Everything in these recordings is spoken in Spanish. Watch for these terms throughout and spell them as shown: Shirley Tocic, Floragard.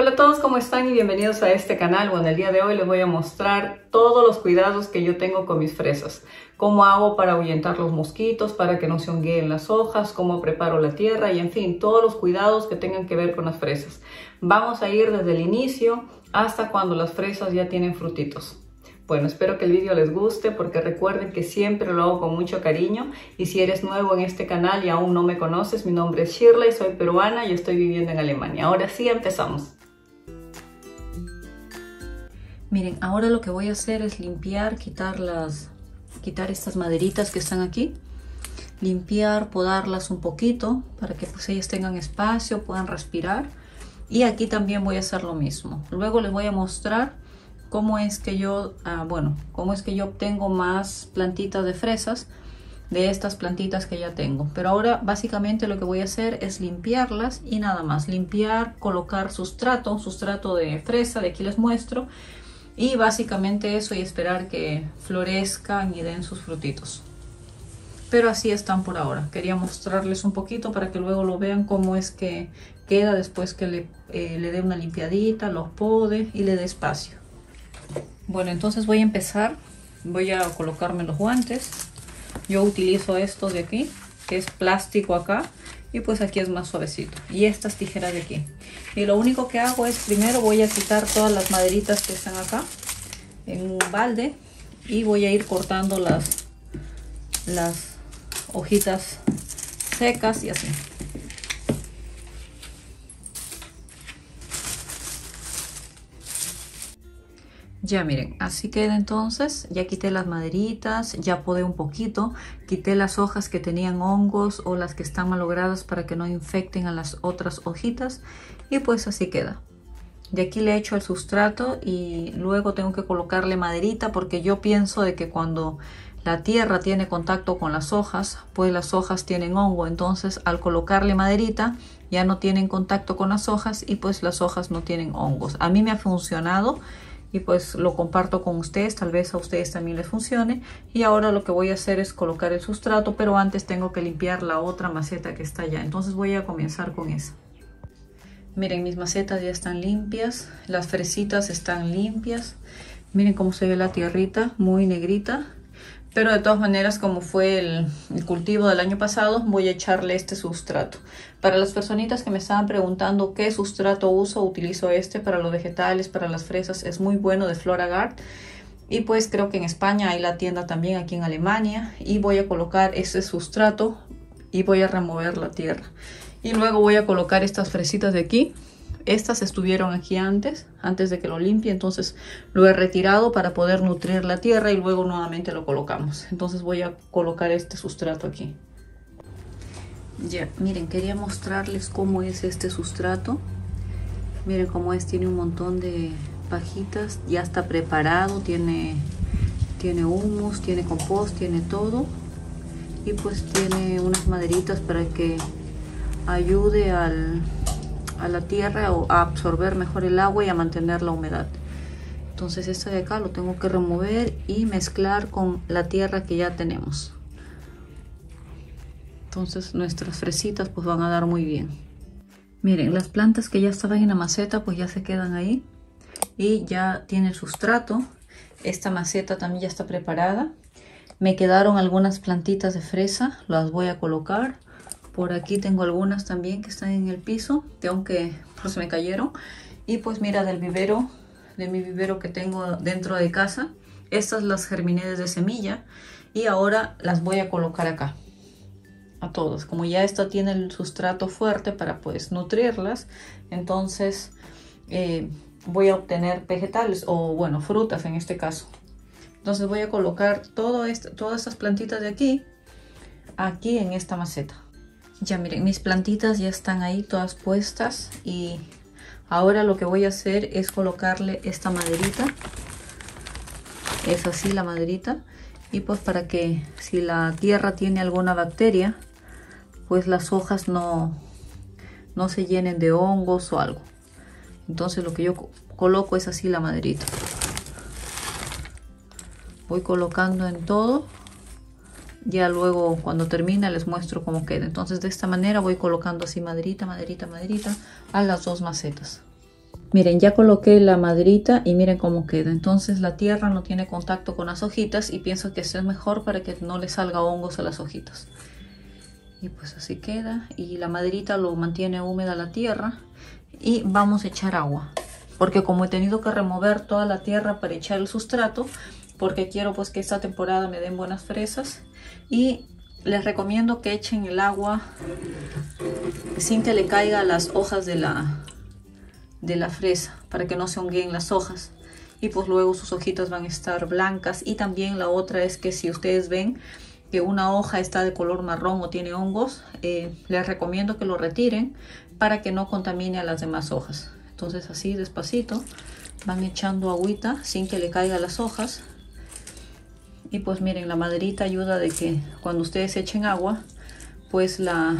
Hola a todos, ¿cómo están? Y bienvenidos a este canal. Bueno, el día de hoy les voy a mostrar todos los cuidados que yo tengo con mis fresas. Cómo hago para ahuyentar los mosquitos, para que no se hongueen las hojas, cómo preparo la tierra y en fin, todos los cuidados que tengan que ver con las fresas. Vamos a ir desde el inicio hasta cuando las fresas ya tienen frutitos. Bueno, espero que el vídeo les guste porque recuerden que siempre lo hago con mucho cariño. Y si eres nuevo en este canal y aún no me conoces, mi nombre es Shirley, soy peruana y estoy viviendo en Alemania. Ahora sí, empezamos. Miren, ahora lo que voy a hacer es limpiar, quitar estas maderitas que están aquí. Limpiar, podarlas un poquito para que pues, ellas tengan espacio, puedan respirar. Y aquí también voy a hacer lo mismo. Luego les voy a mostrar cómo es que yo, obtengo más plantitas de fresas de estas plantitas que ya tengo. Pero ahora básicamente lo que voy a hacer es limpiarlas y nada más. Limpiar, colocar sustrato, un sustrato de fresa, de aquí les muestro. Y básicamente eso y esperar que florezcan y den sus frutitos. Pero así están por ahora. Quería mostrarles un poquito para que luego lo vean cómo es que queda después que le dé una limpiadita, los pode y le dé espacio. Bueno, entonces voy a empezar. Voy a colocarme los guantes. Yo utilizo estos de aquí, que es plástico acá. Y pues aquí es más suavecito. Y estas tijeras de aquí. Y lo único que hago es primero voy a quitar todas las maderitas que están acá en un balde. Y voy a ir cortando las hojitas secas y así. Ya miren, así queda entonces. Ya quité las maderitas, ya podé un poquito. Quité las hojas que tenían hongos o las que están malogradas para que no infecten a las otras hojitas. Y pues así queda. De aquí le echo el sustrato y luego tengo que colocarle maderita porque yo pienso de que cuando la tierra tiene contacto con las hojas, pues las hojas tienen hongo. Entonces al colocarle maderita ya no tienen contacto con las hojas y pues las hojas no tienen hongos. A mí me ha funcionado. Y pues lo comparto con ustedes, tal vez a ustedes también les funcione. Y ahora lo que voy a hacer es colocar el sustrato, pero antes tengo que limpiar la otra maceta que está allá. Entonces voy a comenzar con esa. Miren, mis macetas ya están limpias, las fresitas están limpias. Miren cómo se ve la tierrita, muy negrita. Pero de todas maneras, como fue el cultivo del año pasado, voy a echarle este sustrato. Para las personitas que me estaban preguntando qué sustrato uso, utilizo este para los vegetales, para las fresas. Es muy bueno, de Floragard. Y pues creo que en España hay la tienda también, aquí en Alemania. Y voy a colocar ese sustrato y voy a remover la tierra. Y luego voy a colocar estas fresitas de aquí. Estas estuvieron aquí antes de que lo limpie, entonces lo he retirado para poder nutrir la tierra y luego nuevamente lo colocamos. Entonces voy a colocar este sustrato aquí. Ya, miren, quería mostrarles cómo es este sustrato. Miren cómo es, tiene un montón de pajitas, ya está preparado, tiene humus, tiene compost, tiene todo. Y pues tiene unas maderitas para que ayude a la tierra o a absorber mejor el agua y a mantener la humedad. Entonces este de acá lo tengo que remover y mezclar con la tierra que ya tenemos. Entonces nuestras fresitas pues van a dar muy bien. Miren, las plantas que ya estaban en la maceta pues ya se quedan ahí y ya tiene el sustrato. Esta maceta también ya está preparada. Me quedaron algunas plantitas de fresa, las voy a colocar. Por aquí tengo algunas también que están en el piso, aunque pues me cayeron. Y pues mira, del vivero, de mi vivero que tengo dentro de casa, estas las germiné de semilla y ahora las voy a colocar acá, a todas. Como ya esta tiene el sustrato fuerte para pues nutrirlas, entonces voy a obtener vegetales o bueno, frutas en este caso. Entonces voy a colocar todas estas plantitas de aquí en esta maceta. Ya miren, mis plantitas ya están ahí todas puestas y ahora lo que voy a hacer es colocarle esta maderita. Es así la maderita y pues para que si la tierra tiene alguna bacteria, pues las hojas no se llenen de hongos o algo. Entonces lo que yo coloco es así la maderita. Voy colocando en todo. Ya luego cuando termina les muestro cómo queda. Entonces de esta manera voy colocando así maderita, maderita, maderita a las dos macetas. Miren, ya coloqué la maderita y miren cómo queda. Entonces la tierra no tiene contacto con las hojitas y pienso que eso es mejor para que no le salga hongos a las hojitas. Y pues así queda, y la maderita lo mantiene húmeda la tierra. Y vamos a echar agua, porque como he tenido que remover toda la tierra para echar el sustrato, porque quiero pues que esta temporada me den buenas fresas, y les recomiendo que echen el agua sin que le caiga a las hojas de la fresa, para que no se honguen las hojas, y pues luego sus hojitas van a estar blancas. Y también la otra es que si ustedes ven que una hoja está de color marrón o tiene hongos, les recomiendo que lo retiren para que no contamine a las demás hojas. Entonces así despacito van echando agüita sin que le caiga a las hojas. Y pues miren, la maderita ayuda de que cuando ustedes echen agua, pues la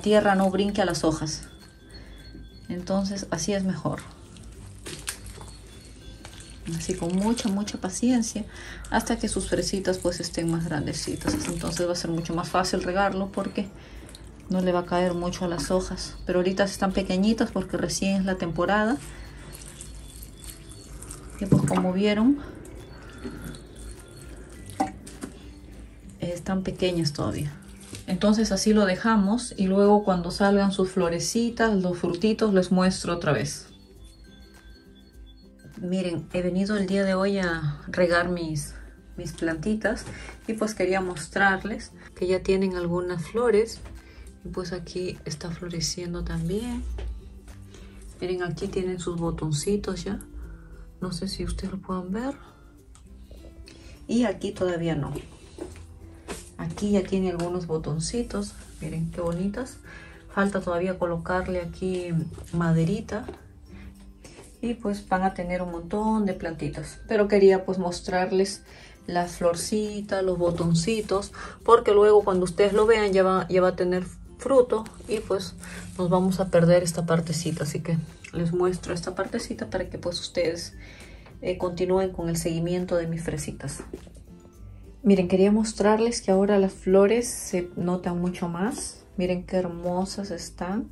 tierra no brinque a las hojas. Entonces así es mejor. Así, con mucha paciencia, hasta que sus fresitas pues estén más grandecitas. Entonces va a ser mucho más fácil regarlo, porque no le va a caer mucho a las hojas. Pero ahorita están pequeñitas porque recién es la temporada. Y pues como vieron, están pequeñas todavía. Entonces así lo dejamos, y luego cuando salgan sus florecitas, los frutitos, les muestro otra vez. Miren, he venido el día de hoy a regar mis plantitas, y pues quería mostrarles que ya tienen algunas flores. Y pues aquí está floreciendo también. Miren, aquí tienen sus botoncitos ya. No sé si ustedes lo pueden ver. Y aquí todavía no. Aquí ya tiene algunos botoncitos. Miren qué bonitas. Falta todavía colocarle aquí maderita. Y pues van a tener un montón de plantitas. Pero quería pues mostrarles las florcitas, los botoncitos, porque luego cuando ustedes lo vean ya va a tener fruto, y pues nos vamos a perder esta partecita. Así que les muestro esta partecita para que pues ustedes continúen con el seguimiento de mis fresitas. Miren, quería mostrarles que ahora las flores se notan mucho más. Miren qué hermosas están.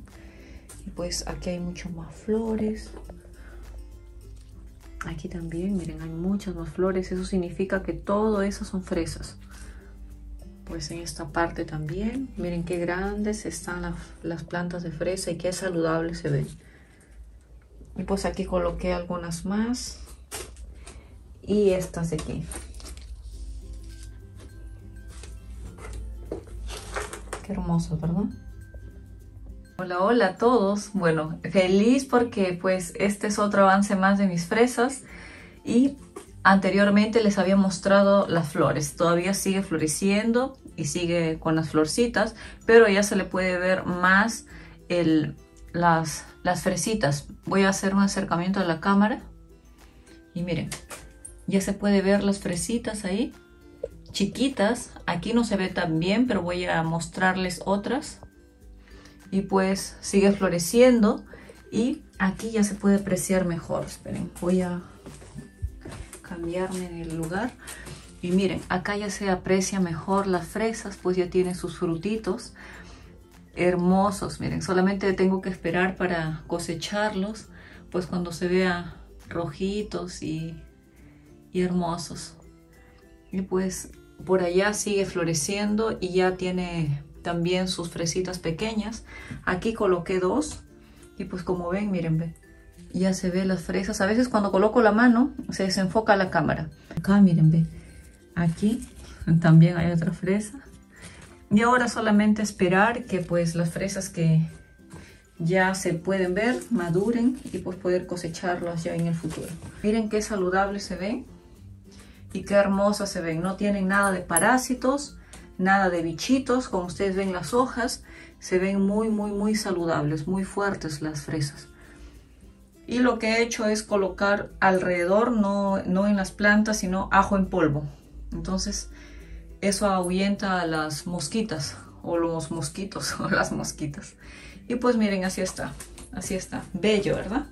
Y pues aquí hay mucho más flores. Aquí también, miren, hay muchas más flores. Eso significa que todo eso son fresas. Pues en esta parte también, miren qué grandes están las plantas de fresa y qué saludables se ven. Y pues aquí coloqué algunas más. Y estas de aquí. Qué hermosas, ¿verdad? Hola, hola a todos. Bueno, feliz porque pues este es otro avance más de mis fresas, y anteriormente les había mostrado las flores. Todavía sigue floreciendo y sigue con las florcitas, pero ya se le puede ver más las fresitas. Voy a hacer un acercamiento a la cámara y miren, ya se puede ver las fresitas ahí, chiquitas. Aquí no se ve tan bien, pero voy a mostrarles otras. Y pues sigue floreciendo, y aquí ya se puede apreciar mejor. Esperen, voy a cambiarme del lugar. Y miren, acá ya se aprecia mejor las fresas, pues ya tienen sus frutitos hermosos. Miren, solamente tengo que esperar para cosecharlos, pues cuando se vea rojitos y hermosos. Y pues por allá sigue floreciendo y ya tiene también sus fresitas pequeñas. Aquí coloqué dos, y pues como ven, miren, ya se ven las fresas. A veces cuando coloco la mano se desenfoca la cámara. Acá miren, ve, aquí también hay otra fresa. Y ahora solamente esperar que pues las fresas que ya se pueden ver maduren, y pues poder cosecharlas ya en el futuro. Miren qué saludables se ven y qué hermosas se ven. No tienen nada de parásitos, nada de bichitos. Como ustedes ven las hojas, se ven muy saludables, muy fuertes las fresas. Y lo que he hecho es colocar alrededor, no en las plantas, sino ajo en polvo. Entonces eso ahuyenta a las mosquitas, o los mosquitos, o las mosquitas. Y pues miren, así está, bello, ¿verdad?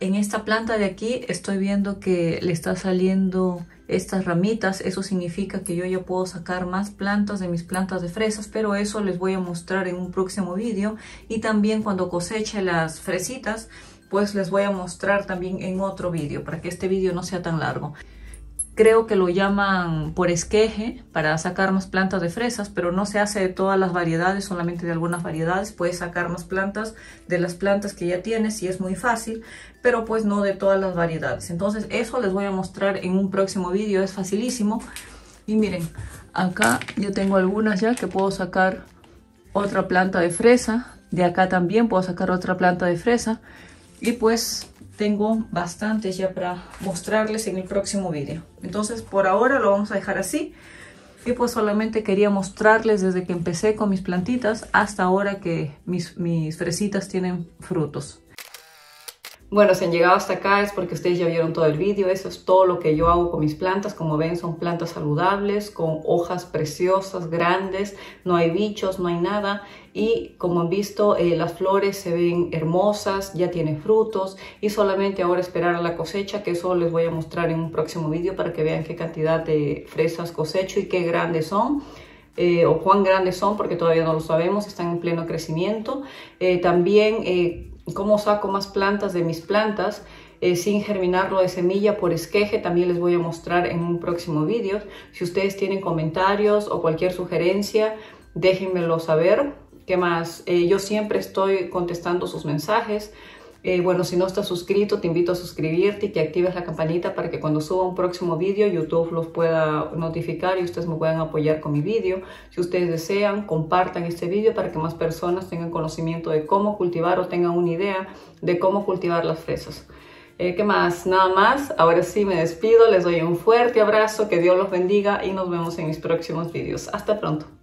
En esta planta de aquí estoy viendo que le está saliendo estas ramitas. Eso significa que yo ya puedo sacar más plantas de mis plantas de fresas, pero eso les voy a mostrar en un próximo vídeo. Y también cuando coseche las fresitas, pues les voy a mostrar también en otro vídeo, para que este vídeo no sea tan largo. Creo que lo llaman por esqueje, para sacar más plantas de fresas, pero no se hace de todas las variedades, solamente de algunas variedades. Puedes sacar más plantas de las plantas que ya tienes y es muy fácil, pero pues no de todas las variedades. Entonces eso les voy a mostrar en un próximo vídeo, es facilísimo. Y miren, acá yo tengo algunas ya que puedo sacar otra planta de fresa. De acá también puedo sacar otra planta de fresa. Y pues tengo bastantes ya para mostrarles en el próximo vídeo. Entonces por ahora lo vamos a dejar así. Y pues solamente quería mostrarles desde que empecé con mis plantitas hasta ahora que mis fresitas tienen frutos. Bueno, si han llegado hasta acá es porque ustedes ya vieron todo el vídeo. Eso es todo lo que yo hago con mis plantas. Como ven, son plantas saludables, con hojas preciosas, grandes. No hay bichos, no hay nada. Y como han visto, las flores se ven hermosas, ya tienen frutos. Y solamente ahora esperar a la cosecha, que eso les voy a mostrar en un próximo vídeo para que vean qué cantidad de fresas cosecho y qué grandes son. O cuán grandes son, porque todavía no lo sabemos. Están en pleno crecimiento. También... cómo saco más plantas de mis plantas sin germinarlo de semilla por esqueje, también les voy a mostrar en un próximo vídeo. Si ustedes tienen comentarios o cualquier sugerencia, déjenmelo saber. ¿Qué más? Yo siempre estoy contestando sus mensajes. Bueno, si no estás suscrito, te invito a suscribirte y que actives la campanita para que cuando suba un próximo vídeo, YouTube los pueda notificar y ustedes me puedan apoyar con mi vídeo. Si ustedes desean, compartan este vídeo para que más personas tengan conocimiento de cómo cultivar o tengan una idea de cómo cultivar las fresas. ¿Qué más? Nada más. Ahora sí me despido, les doy un fuerte abrazo, que Dios los bendiga y nos vemos en mis próximos vídeos. Hasta pronto.